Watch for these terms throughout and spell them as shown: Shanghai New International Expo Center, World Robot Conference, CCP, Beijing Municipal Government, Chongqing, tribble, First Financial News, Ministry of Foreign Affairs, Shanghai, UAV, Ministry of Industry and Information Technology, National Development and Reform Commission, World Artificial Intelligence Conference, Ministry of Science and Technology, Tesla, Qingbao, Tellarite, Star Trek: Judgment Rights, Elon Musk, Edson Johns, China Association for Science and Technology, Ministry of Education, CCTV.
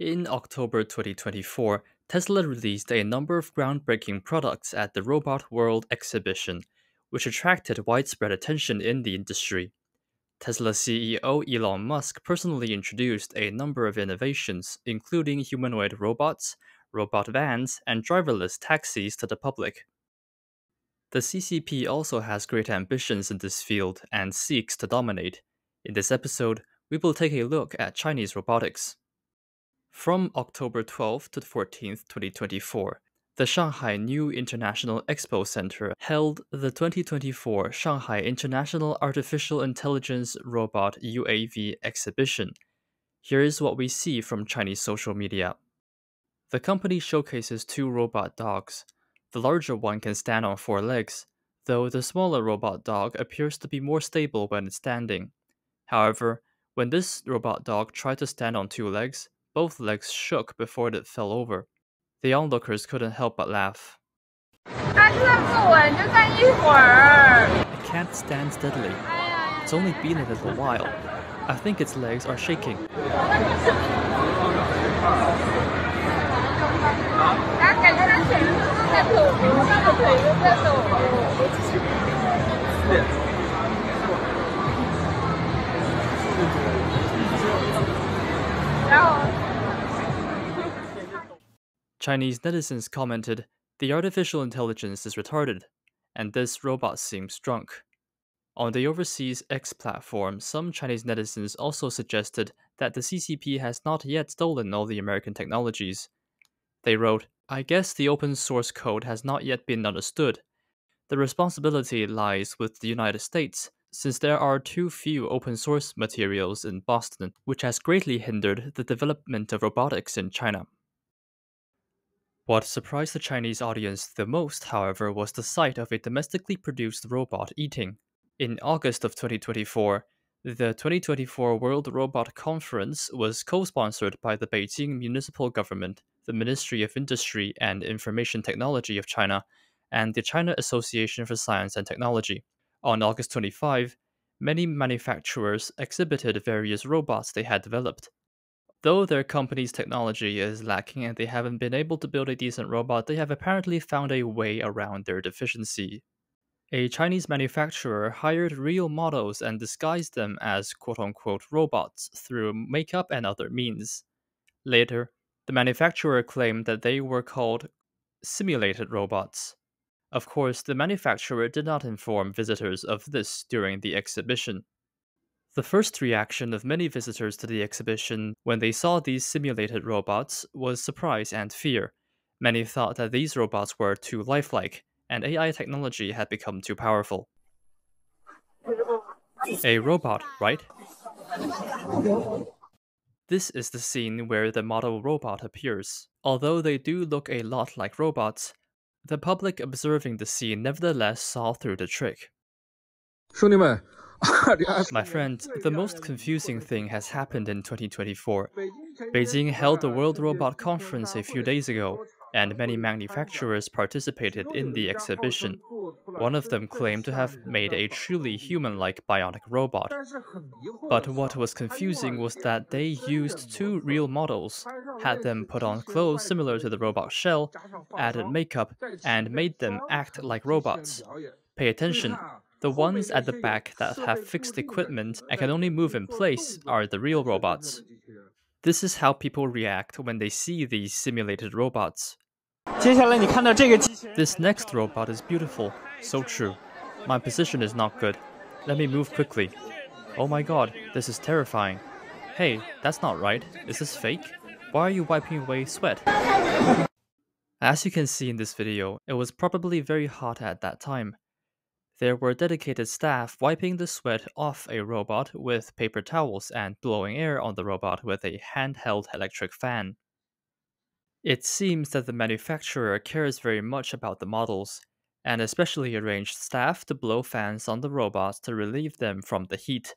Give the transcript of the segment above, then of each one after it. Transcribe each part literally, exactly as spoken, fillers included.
In October twenty twenty-four, Tesla released a number of groundbreaking products at the Robot World exhibition, which attracted widespread attention in the industry. Tesla C E O Elon Musk personally introduced a number of innovations, including humanoid robots, robot vans, and driverless taxis to the public. The C C P also has great ambitions in this field and seeks to dominate. In this episode, we will take a look at Chinese robotics. From October twelfth to fourteenth, twenty twenty-four, the Shanghai New International Expo Center held the twenty twenty-four Shanghai International Artificial Intelligence Robot U A V exhibition. Here is what we see from Chinese social media. The company showcases two robot dogs. The larger one can stand on four legs, though the smaller robot dog appears to be more stable when it's standing. However, when this robot dog tried to stand on two legs, both legs shook before it fell over. The onlookers couldn't help but laugh. It can't stand steadily. It's only been a little while. I think its legs are shaking. Chinese netizens commented, "The artificial intelligence is retarded, and this robot seems drunk." On the overseas X platform, some Chinese netizens also suggested that the C C P has not yet stolen all the American technologies. They wrote, "I guess the open source code has not yet been understood. The responsibility lies with the United States, since there are too few open source materials in Boston, which has greatly hindered the development of robotics in China." What surprised the Chinese audience the most, however, was the sight of a domestically produced robot eating. In August of twenty twenty-four, the twenty twenty-four World Robot Conference was co-sponsored by the Beijing Municipal Government, the Ministry of Industry and Information Technology of China, and the China Association for Science and Technology. On August twenty-fifth, many manufacturers exhibited various robots they had developed. Though their company's technology is lacking and they haven't been able to build a decent robot, they have apparently found a way around their deficiency. A Chinese manufacturer hired real models and disguised them as quote-unquote robots through makeup and other means. Later, the manufacturer claimed that they were called simulated robots. Of course, the manufacturer did not inform visitors of this during the exhibition. The first reaction of many visitors to the exhibition when they saw these simulated robots was surprise and fear. Many thought that these robots were too lifelike, and A I technology had become too powerful. A robot, right? This is the scene where the model robot appears. Although they do look a lot like robots, the public observing the scene nevertheless saw through the trick. My friends, the most confusing thing has happened in twenty twenty-four. Beijing held the World Robot Conference a few days ago, and many manufacturers participated in the exhibition. One of them claimed to have made a truly human-like bionic robot. But what was confusing was that they used two real models, had them put on clothes similar to the robot shell, added makeup, and made them act like robots. Pay attention. The ones at the back that have fixed equipment and can only move in place are the real robots. This is how people react when they see these simulated robots. This next robot is beautiful, so true. My position is not good. Let me move quickly. Oh my god, this is terrifying. Hey, that's not right. Is this fake? Why are you wiping away sweat? As you can see in this video, it was probably very hot at that time. There were dedicated staff wiping the sweat off a robot with paper towels and blowing air on the robot with a handheld electric fan. It seems that the manufacturer cares very much about the models, and especially arranged staff to blow fans on the robots to relieve them from the heat.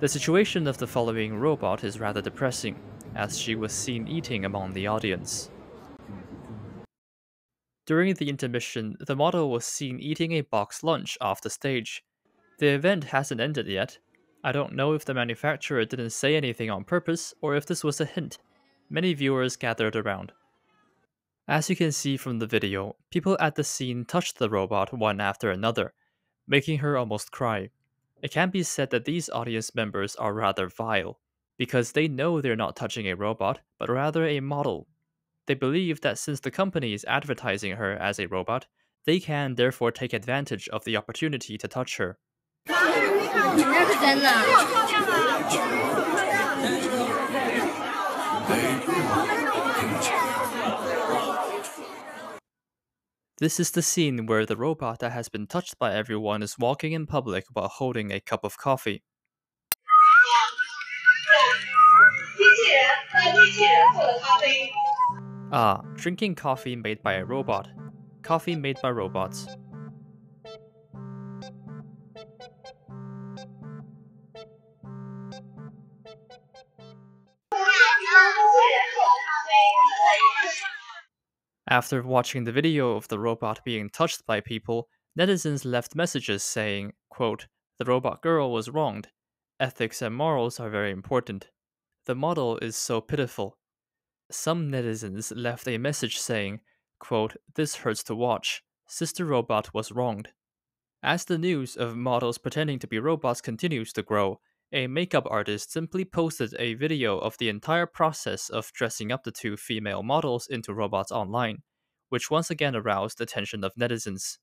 The situation of the following robot is rather depressing, as she was seen eating among the audience. During the intermission, the model was seen eating a box lunch off the stage. The event hasn't ended yet. I don't know if the manufacturer didn't say anything on purpose, or if this was a hint. many viewers gathered around. As you can see from the video, people at the scene touched the robot one after another, making her almost cry. It can be said that these audience members are rather vile, because they know they're not touching a robot, but rather a model. They believe that since the company is advertising her as a robot, they can therefore take advantage of the opportunity to touch her. This is the scene where the robot that has been touched by everyone is walking in public while holding a cup of coffee. Ah, drinking coffee made by a robot. Coffee made by robots. After watching the video of the robot being touched by people, netizens left messages saying, quote, "The robot girl was wronged. Ethics and morals are very important. The model is so pitiful." Some netizens left a message saying, quote, "This hurts to watch. Sister robot was wronged." As the news of models pretending to be robots continues to grow, a makeup artist simply posted a video of the entire process of dressing up the two female models into robots online, which once again aroused the attention of netizens.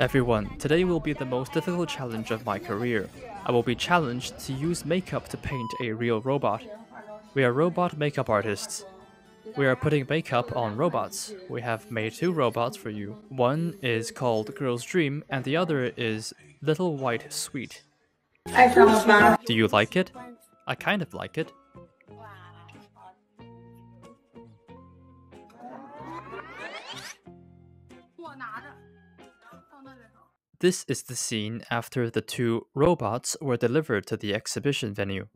"Everyone, today will be the most difficult challenge of my career. I will be challenged to use makeup to paint a real robot. We are robot makeup artists. We are putting makeup on robots. We have made two robots for you. One is called Girl's Dream and the other is Little White Sweet. Do you like it? I kind of like it." This is the scene after the two robots were delivered to the exhibition venue.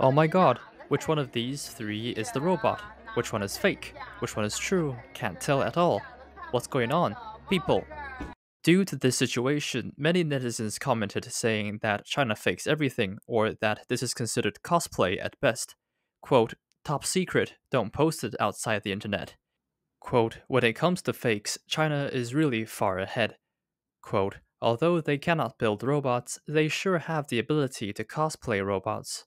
Oh my god, which one of these three is the robot? Which one is fake? Which one is true? Can't tell at all. What's going on? People. Due to this situation, many netizens commented saying that China fakes everything or that this is considered cosplay at best. Quote, "Top secret, don't post it outside the internet." Quote, "When it comes to fakes, China is really far ahead." Quote, "Although they cannot build robots, they sure have the ability to cosplay robots."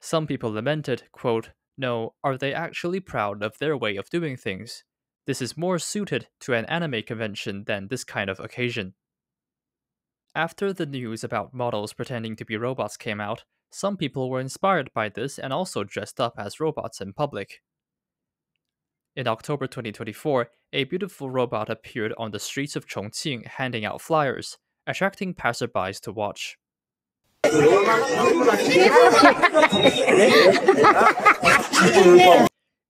Some people lamented, quote, "No, are they actually proud of their way of doing things? This is more suited to an anime convention than this kind of occasion." After the news about models pretending to be robots came out, some people were inspired by this and also dressed up as robots in public. In October twenty twenty-four, a beautiful robot appeared on the streets of Chongqing handing out flyers, attracting passersby to watch.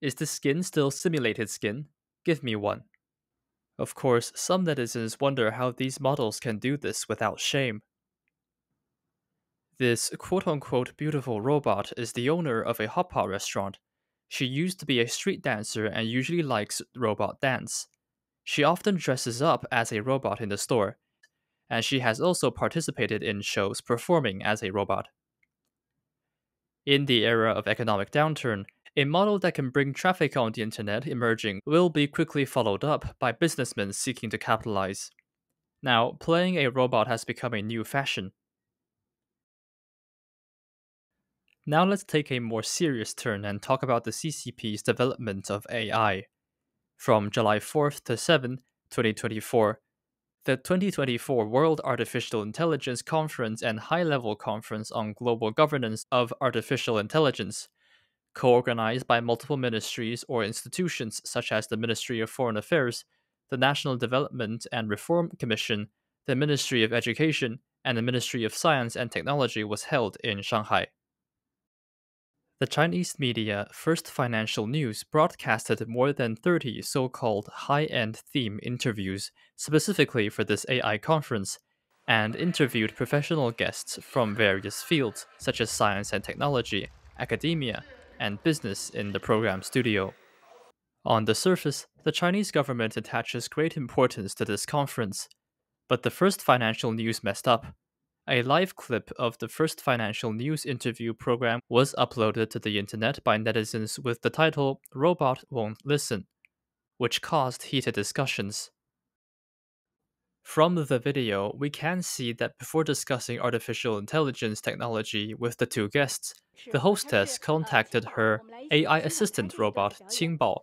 "Is the skin still simulated skin? Give me one." Of course, some netizens wonder how these models can do this without shame. This quote-unquote beautiful robot is the owner of a hotpot restaurant. She used to be a street dancer and usually likes robot dance. She often dresses up as a robot in the store, and she has also participated in shows performing as a robot. In the era of economic downturn, a model that can bring traffic on the internet emerging will be quickly followed up by businessmen seeking to capitalize. Now, playing a robot has become a new fashion. Now let's take a more serious turn and talk about the C C P's development of A I. From July fourth to seventh, twenty twenty-four, the twenty twenty-four World Artificial Intelligence Conference and High-Level Conference on Global Governance of Artificial Intelligence, co-organized by multiple ministries or institutions such as the Ministry of Foreign Affairs, the National Development and Reform Commission, the Ministry of Education, and the Ministry of Science and Technology was held in Shanghai. The Chinese media First Financial News broadcasted more than thirty so-called high-end theme interviews specifically for this A I conference, and interviewed professional guests from various fields such as science and technology, academia, and business in the program studio. On the surface, the Chinese government attaches great importance to this conference, but the First Financial News messed up. A live clip of the First Financial News interview program was uploaded to the internet by netizens with the title "Robot Won't Listen," which caused heated discussions. From the video, we can see that before discussing artificial intelligence technology with the two guests, the hostess contacted her A I assistant robot Qingbao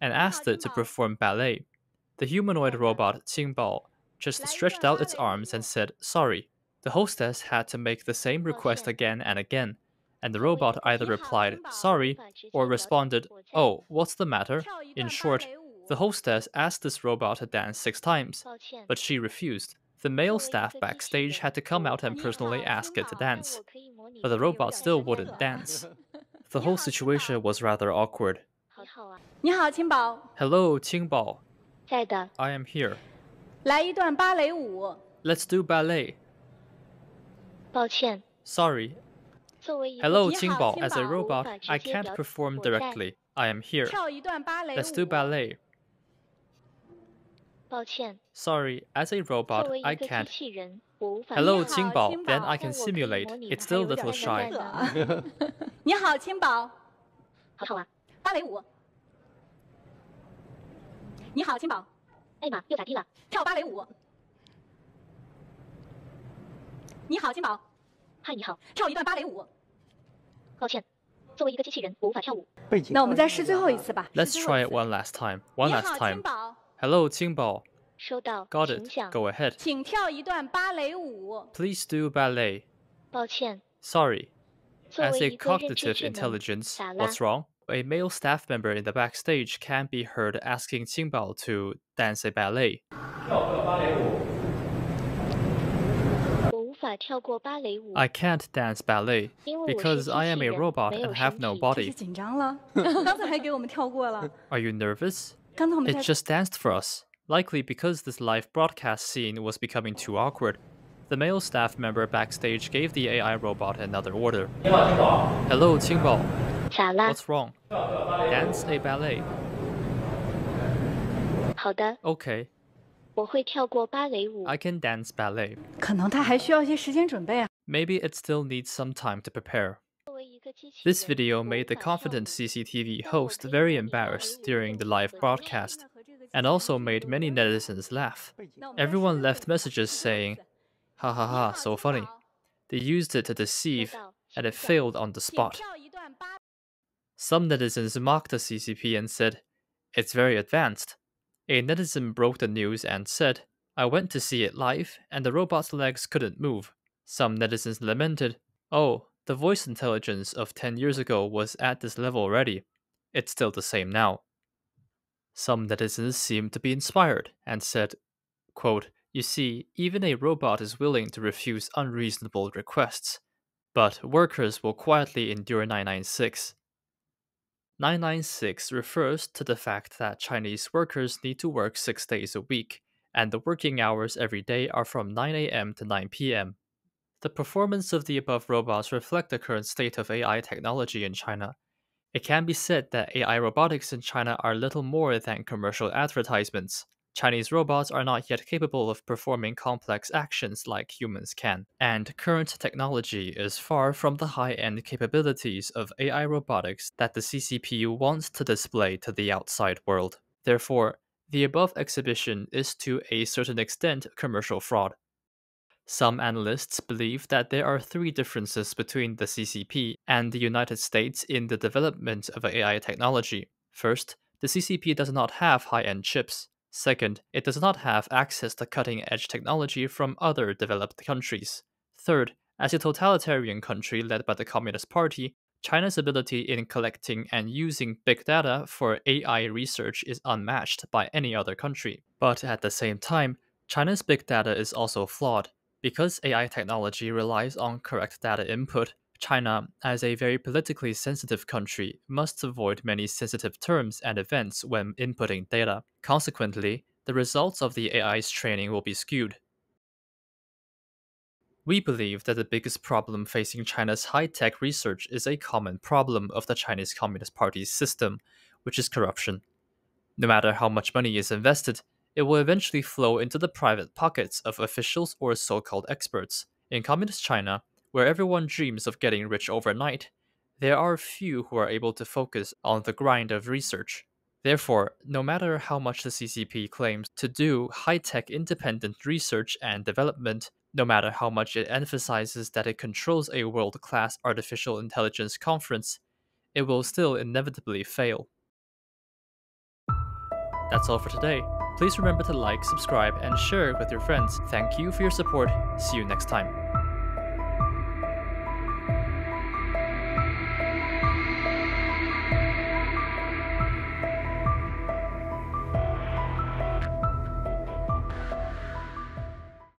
and asked it to perform ballet. The humanoid robot Qingbao just stretched out its arms and said, "Sorry." The hostess had to make the same request again and again, and the robot either replied, "Sorry," or responded, "Oh, what's the matter?" In short, the hostess asked this robot to dance six times, but she refused. The male staff backstage had to come out and personally ask it to dance, but the robot still wouldn't dance. The whole situation was rather awkward. "Hello, Qingbao. I am here. Let's do ballet." "Sorry." "Hello, Qingbao. As a robot, I can't perform directly. I am here. Let's do ballet." "Sorry. As a robot, I can't." "Hello, Qingbao. Then I can simulate. It's still a little shy." "Let's try it one last time. One last time. Hello, Qingbao. Got it. Go ahead. Please do ballet." "Sorry. As a cognitive intelligence, what's wrong?" A male staff member in the backstage can be heard asking Qingbao to dance a ballet. "I can't dance ballet because I am a robot and have no body." "Are you nervous? It just danced for us." Likely because this live broadcast scene was becoming too awkward, the male staff member backstage gave the A I robot another order. "Hello, Qingbao. What's wrong? Dance a ballet." "Okay. I can dance ballet." Maybe it still needs some time to prepare. This video made the confident C C T V host very embarrassed during the live broadcast, and also made many netizens laugh. Everyone left messages saying, "Ha ha ha, so funny." They used it to deceive, and it failed on the spot. Some netizens mocked the C C P and said, "It's very advanced." A netizen broke the news and said, "I went to see it live, and the robot's legs couldn't move." Some netizens lamented, "Oh, the voice intelligence of ten years ago was at this level already. It's still the same now." Some netizens seemed to be inspired and said, quote, "You see, even a robot is willing to refuse unreasonable requests, but workers will quietly endure nine nine six. nine nine six refers to the fact that Chinese workers need to work six days a week, and the working hours every day are from nine A M to nine P M The performance of the above robots reflect the current state of A I technology in China. It can be said that A I robotics in China are little more than commercial advertisements. Chinese robots are not yet capable of performing complex actions like humans can, and current technology is far from the high-end capabilities of A I robotics that the C C P wants to display to the outside world. Therefore, the above exhibition is to a certain extent commercial fraud. Some analysts believe that there are three differences between the C C P and the United States in the development of A I technology. First, the C C P does not have high-end chips. Second, it does not have access to cutting-edge technology from other developed countries. Third, as a totalitarian country led by the Communist Party, China's ability in collecting and using big data for A I research is unmatched by any other country. But at the same time, China's big data is also flawed. Because A I technology relies on correct data input, China, as a very politically sensitive country, must avoid many sensitive terms and events when inputting data. Consequently, the results of the A I's training will be skewed. We believe that the biggest problem facing China's high-tech research is a common problem of the Chinese Communist Party's system, which is corruption. No matter how much money is invested, it will eventually flow into the private pockets of officials or so-called experts. In Communist China, where everyone dreams of getting rich overnight, there are few who are able to focus on the grind of research. Therefore, no matter how much the C C P claims to do high-tech independent research and development, no matter how much it emphasizes that it controls a world-class artificial intelligence conference, it will still inevitably fail. That's all for today. Please remember to like, subscribe, and share with your friends. Thank you for your support. See you next time.